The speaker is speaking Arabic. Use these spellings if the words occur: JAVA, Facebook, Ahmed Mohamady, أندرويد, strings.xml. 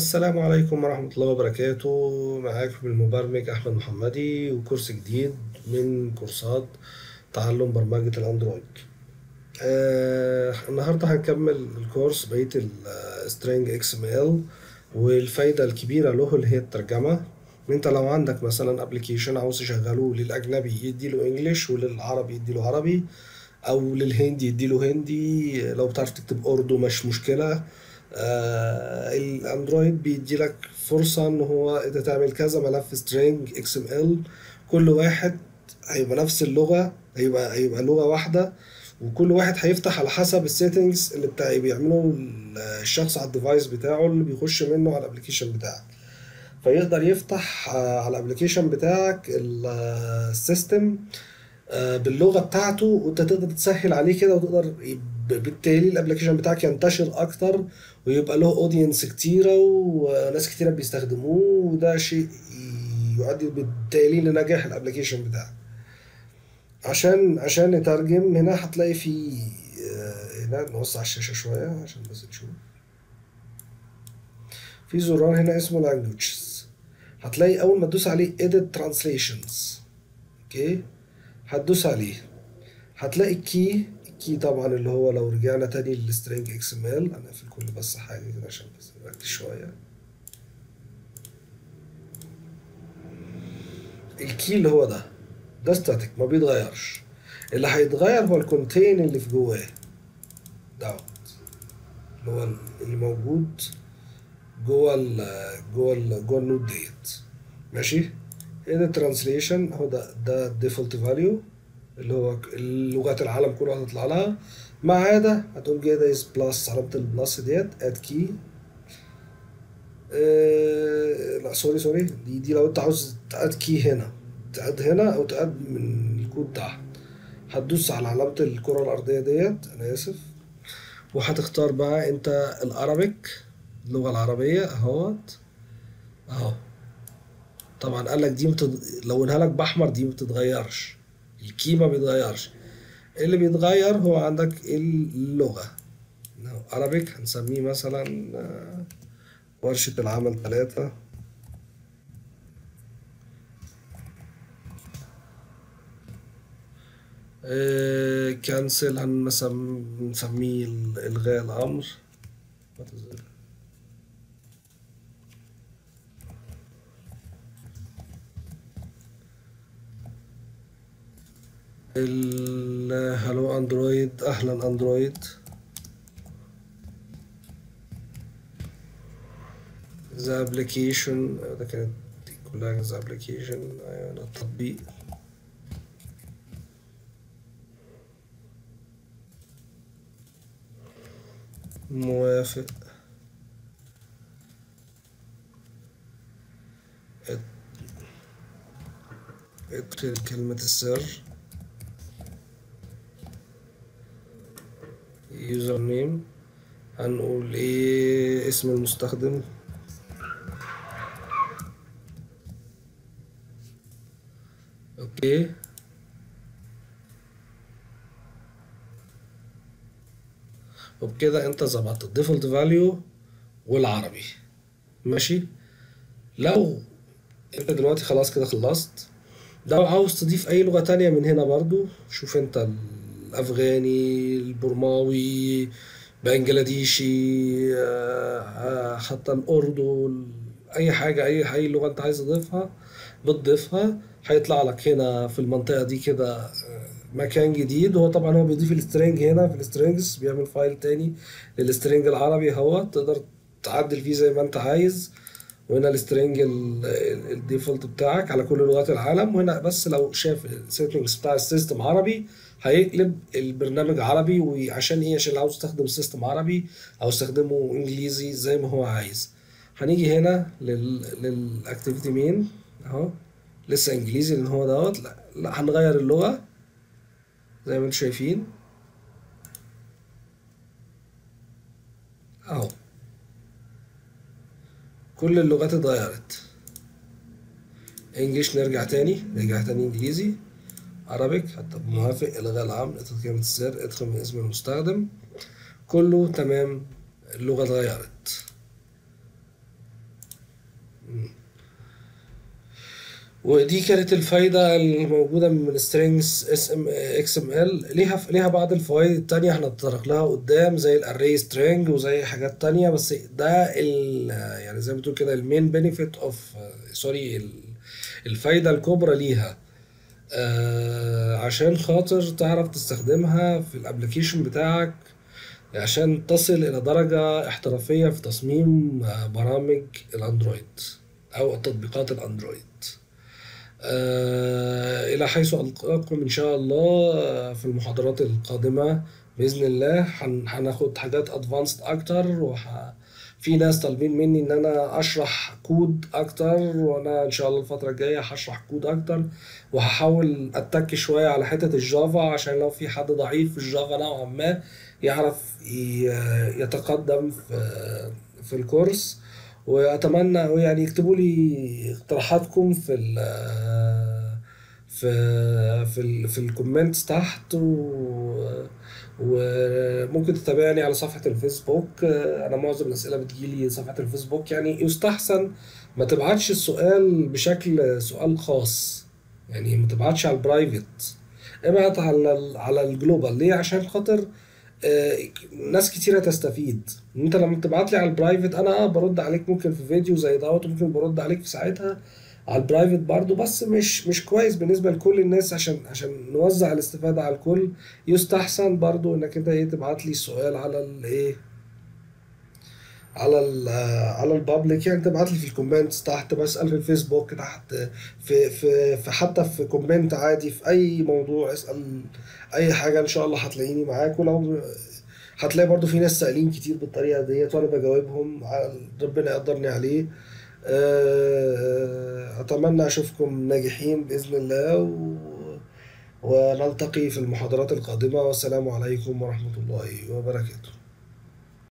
السلام عليكم ورحمة الله وبركاته. معاكم المبرمج أحمد محمدي وكورس جديد من كورسات تعلم برمجة الأندرويد. النهاردة هنكمل الكورس بقية السترينج XML، والفايدة الكبيرة له اللي هي الترجمة. انت لو عندك مثلا ابلكيشن عاوز تشغله للأجنبي يديله انجليش، وللعربي يديله عربي، أو للهندي يديله هندي، لو بتعرف تكتب أردو مش مشكلة. الاندرويد بيديلك فرصة ان هو انت تعمل كذا ملف string xml، كل واحد هيبقى نفس اللغة، هيبقى لغة واحدة، وكل واحد هيفتح على حسب السيتنجز اللي بيعمله الشخص على الديفايس بتاعه اللي بيخش منه على الابلكيشن بتاعك. فيقدر يفتح على الابلكيشن بتاعك السيستم باللغة بتاعته، وانت تقدر تسهل عليه كده، وتقدر بالتالي الابلكيشن بتاعك ينتشر اكتر ويبقى له اودينس كتيره وناس كتيره بيستخدموه، وده شيء يؤدي بالتالي لنجاح الابلكيشن بتاعك. عشان نترجم هنا هتلاقي في هنا نوسع الشاشه شويه عشان بس نشوف في زرار هنا اسمه languages. هتلاقي اول ما تدوس عليه edit translations، اوكي، هتدوس عليه هتلاقي الكي طبعا اللي هو لو رجعنا تاني للسترينج اكس ام ال. انا هقفل كل بس حاجه كده عشان بس نركز شويه. الكي اللي هو ده ستاتيك ما بيتغيرش، اللي هيتغير هو الكونتين اللي في جواه دوت، اللي هو اللي موجود جوه النود ديت، ماشي. هنا الترانسليشن هو ده الديفولت فاليو اللي هو اللغات العالم كلها هتطلع لها، ما عدا هتقوم جاي دايس بلس، علامة البلس ديت اد كي. لا سوري، دي لو انت عاوز تاد كي هنا، تاد هنا او تاد من الكود تحت، هتدوس على علامة الكرة الأرضية ديت، أنا آسف، وهتختار بقى انت الأرابيك، اللغة العربية اهوت اهو. طبعا قال لك دي لونها لك بأحمر، دي ما بتتغيرش، الكي ما بيتغيرش، اللي بيتغير هو عندك اللغة. عربيك هنسميه مثلا ورشة العمل 3، كانسل هنسميه إلغاء الأمر، هلو اندرويد، اهلا اندرويد، ذا ابلكيشن، ده كانت كلها ذا ابلكيشن، ايوه ده التطبيق. موافق، اكتب كلمة السر، يوزر نيم، هنقول ايه، اسم المستخدم، اوكي. وبكده انت ظبطت الديفولت فاليو والعربي، ماشي. لو انت دلوقتي خلاص كده خلصت، لو عاوز تضيف اي لغة تانية من هنا برضو، شوف انت الأفغاني، البرماوي، بنجلاديشي، حتى الأردن، أي حاجة، أي لغة أنت عايز تضيفها بتضيفها. هيطلع لك هنا في المنطقة دي كده مكان جديد، هو طبعا هو بيضيف السترينج هنا في السترينجز، بيعمل فايل تاني للسترينج العربي، هو تقدر تعدل فيه زي ما أنت عايز. وهنا السترينج الديفولت بتاعك على كل لغات العالم، وهنا بس لو شاف السيتنجز بتاع السيستم عربي هيقلب البرنامج عربي. وعشان ايه؟ عشان لو عاوز تستخدم سيستم عربي او استخدمه انجليزي زي ما هو عايز. هنيجي هنا للاكتيفيتي مين اهو، لسه انجليزي لان هو دوت، لا هنغير اللغه زي ما انتم شايفين اهو، كل اللغات اتغيرت. انجلش نرجع تاني، انجليزي، عربيك حتى موافق، الغاء العمل، ادخل كلمة السر، ادخل من اسم المستخدم، كله تمام، اللغة اتغيرت. ودي كانت الفايدة الموجودة من strings.xml. ليها بعض الفوائد التانية هنتطرق لها قدام زي الاري string وزي حاجات تانية، بس ده يعني زي ما بتقول كده المين بنفيت اوف سوري الفايدة الكبرى ليها، عشان خاطر تعرف تستخدمها في الابلكيشن بتاعك عشان تصل الى درجة احترافية في تصميم برامج الاندرويد او تطبيقات الاندرويد. إلى حيث ألقاكم إن شاء الله في المحاضرات القادمة بإذن الله. هناخد حاجات أدفانسد أكتر، وفي ناس طالبين مني إن أنا أشرح كود أكتر، وأنا إن شاء الله الفترة الجاية هشرح كود أكتر، وهحاول أتك شوية على حتة الجافا عشان لو في حد ضعيف في الجافا نوعا ما يعرف يتقدم في الكورس. واتمنى يعني اكتبوا لي اقتراحاتكم في ال في في في الكومنتس تحت، وممكن تتابعني على صفحة الفيسبوك. انا معظم الاسئله بتجيلي صفحة الفيسبوك، يعني يستحسن ما تبعتش السؤال بشكل سؤال خاص، يعني ما تبعتش على البرايفت، ابعت على الجلوبال. ليه؟ عشان خاطر ناس كتيرة تستفيد. انت لما تبعت لي على البرايفت انا برد عليك ممكن في فيديو زي دوت، وممكن برد عليك في ساعتها على البرايفت برضو، بس مش كويس بالنسبة لكل الناس. عشان نوزع الاستفادة على الكل يستحسن برضو انك انت تبعت لي السؤال على الايه على البابليك، يعني تبعت لي في الكومنتس تحت، بسأل في الفيسبوك تحت، في حتى في كومنت عادي في اي موضوع اسأل اي حاجه ان شاء الله هتلاقيني معاك. ولو هتلاقي برضو في ناس سائلين كتير بالطريقه ديت وانا بجاوبهم، ربنا يقدرني عليه. اتمنى اشوفكم ناجحين باذن الله، ونلتقي في المحاضرات القادمه، والسلام عليكم ورحمه الله وبركاته.